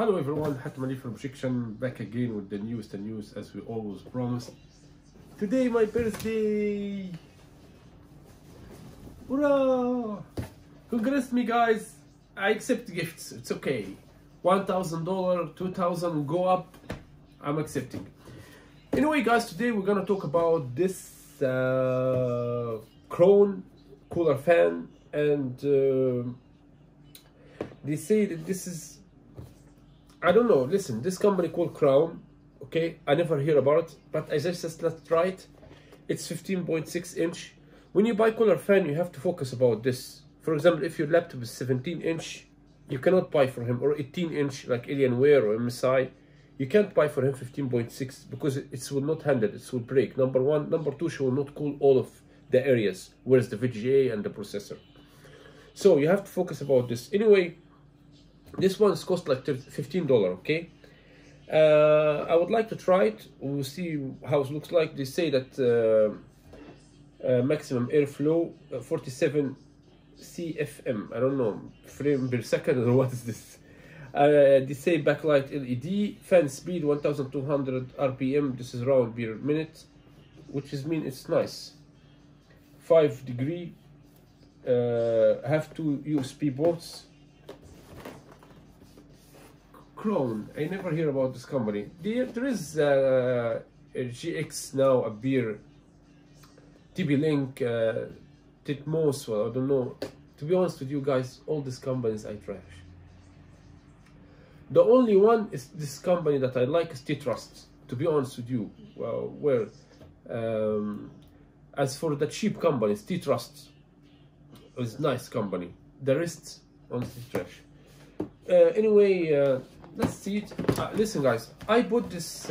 Hello everyone, Hatem Ali For Objection, back again with the newest news as we always promised. Today my birthday! Hurrah! Congrats me guys! I accept gifts, it's okay. $1,000, $2,000, go up, I'm accepting. Anyway guys, today we're gonna talk about this Crown Cooler Fan, and they say that this is, I don't know, listen, this company called Crown, okay, I never hear about it, but I just let's try it. It's 15.6 inch. When you buy cooler fan, you have to focus about this. For example, if your laptop is 17 inch, you cannot buy for him, or 18 inch like Alienware or MSI, you can't buy for him 15.6 because it will not handle, it will break, number one. Number two, she will not cool all of the areas, whereas the VGA and the processor. So you have to focus about this. Anyway, this one's cost like $15, okay? I would like to try it. We'll see how it looks like. They say that maximum airflow 47 CFM. I don't know, frame per second or what is this? They say backlight LED, fan speed 1200 RPM. This is round per minute, which is mean it's nice. 5 degree. Have 2 USB ports. Crown, I never hear about this company. There is a GX now, a beer, TB Link, Titmos, well, I don't know. To be honest with you guys, all these companies I trash. The only one is this company that I like is T-Trust, to be honest with you. Well, as for the cheap companies, T-Trust is a nice company. The rest, honestly, trash. Anyway, let's see it. Listen guys, I bought this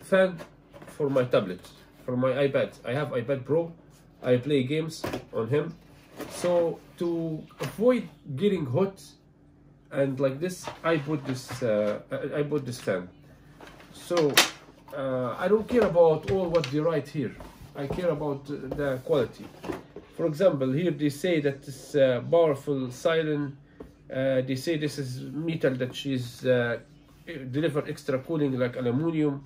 fan for my tablet, for my iPad. I have iPad Pro, I play games on him. So to avoid getting hot and like this, I bought this fan. So I don't care about all what they write here. I care about the quality. For example, here they say that this powerful silent. They say this is metal that she's deliver extra cooling like aluminium.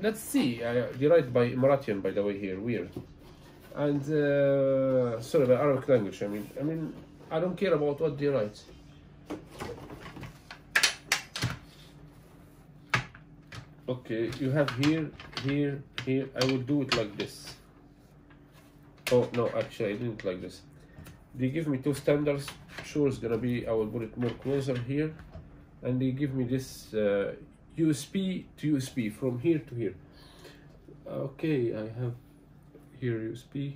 Let's see. They write by Emiratian, by the way, here. Weird. And sorry, by Arabic language. I mean, I don't care about what they write. Okay, you have here, here, here. I will do it like this. Oh no, actually, I didn't like this. They give me 2 standards. Sure, it's gonna be, I will put it more closer here, and they give me this USB to USB from here to here. Okay, I have here USB.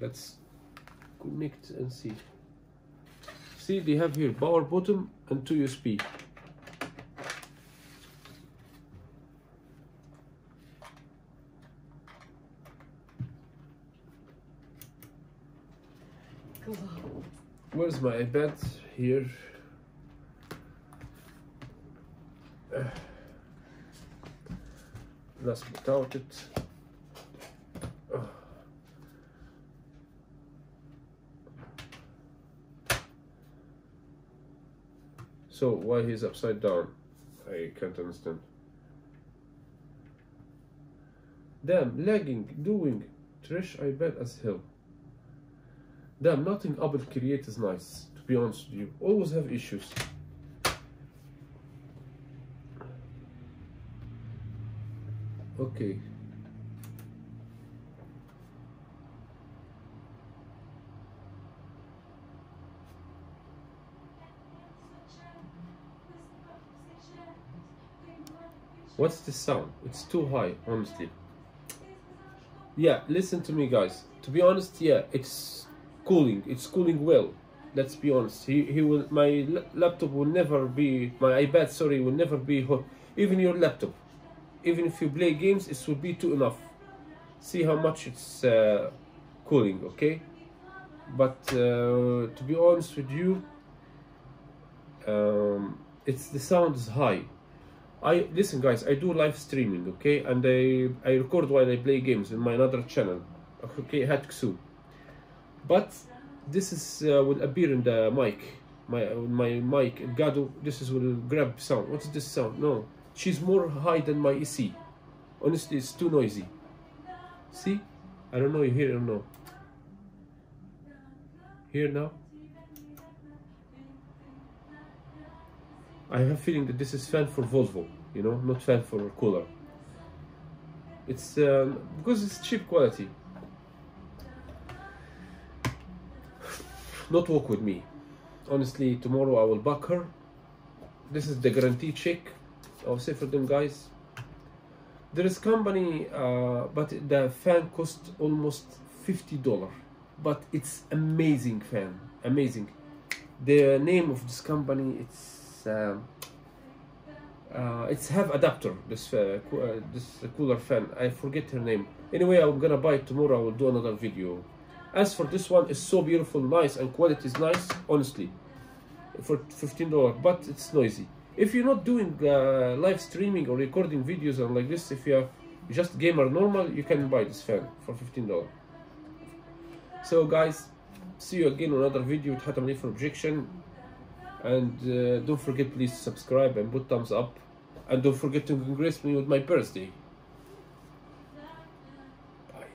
Let's connect and see. See, they have here power button and 2 USB. Where's my iPad? Here. Let's put out it. So why he's upside down? I can't understand. Damn, lagging, doing trash iPad as hell. Damn, nothing Apple create is nice, to be honest with you. Always have issues. Okay. What's the sound? It's too high, honestly. Yeah, listen to me guys. To be honest, yeah, it's cooling well, let's be honest. He will, my laptop will never be, my iPad, sorry, will never be hot. Even your laptop, even if you play games, it will be too enough. See how much it's cooling, okay? But to be honest with you, it's, the sound is high. I listen guys, I do live streaming, okay, and I record while I play games in my another channel, okay, Hatksoo. But this is will appear in the mic, my mic, Elgato, this is will grab sound. What's this sound? No, she's more high than my EC. Honestly, it's too noisy. See, I don't know you hear or no. Here now, I have a feeling that this is fan for Volvo, you know, not fan for cooler. It's because it's cheap quality. Not walk with me. Honestly, tomorrow I will back her. This is the guarantee check. I'll say for them guys. There is company, but the fan cost almost $50. But it's amazing fan, amazing. The name of this company, it's have adapter. This cooler fan. I forget her name. Anyway, I'm gonna buy it tomorrow. I will do another video. As for this one, it's so beautiful, nice, and quality is nice, honestly, for $15, but it's noisy. If you're not doing live streaming or recording videos and like this, if you are just gamer normal, you can buy this fan for $15. So guys, see you again on another video with Hatem Ali For Objection, and don't forget please subscribe and put thumbs up, and don't forget to congratulate me with my birthday.